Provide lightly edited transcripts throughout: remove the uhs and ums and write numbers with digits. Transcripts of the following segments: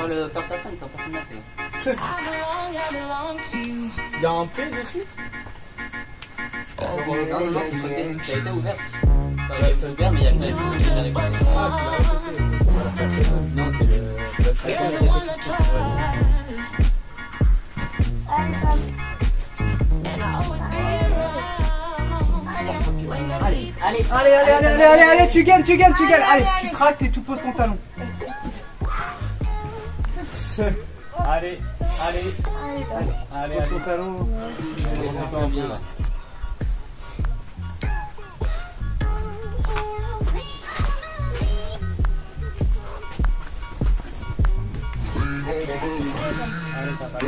faire le first assassin, t'as pas fait. Il y a un P dessus. Oh, non, non, c'est côté, ça a été ouvert. Ça a été ouvert, mais il y a quand même avec les... Non, c'est le... Allez, allez, allez, allez, allez, allez, allez, tu gagnes, allez, tu tractes et tu poses ton talon. Allez, pose ton talon. Je bien là. Allez, ça va.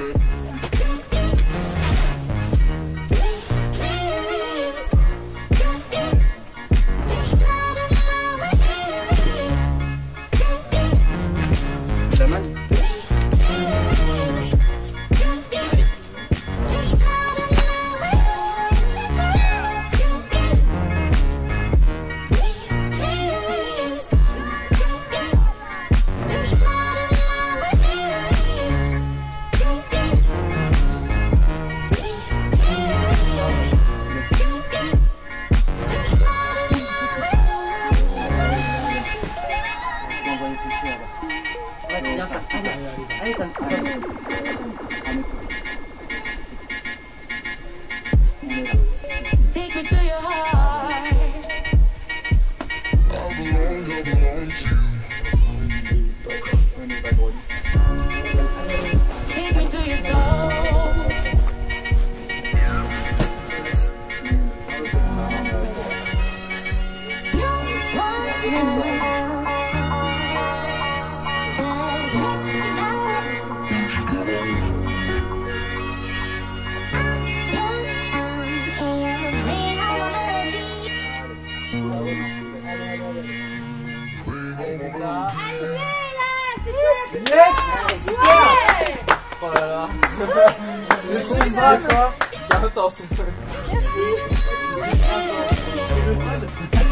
Merci.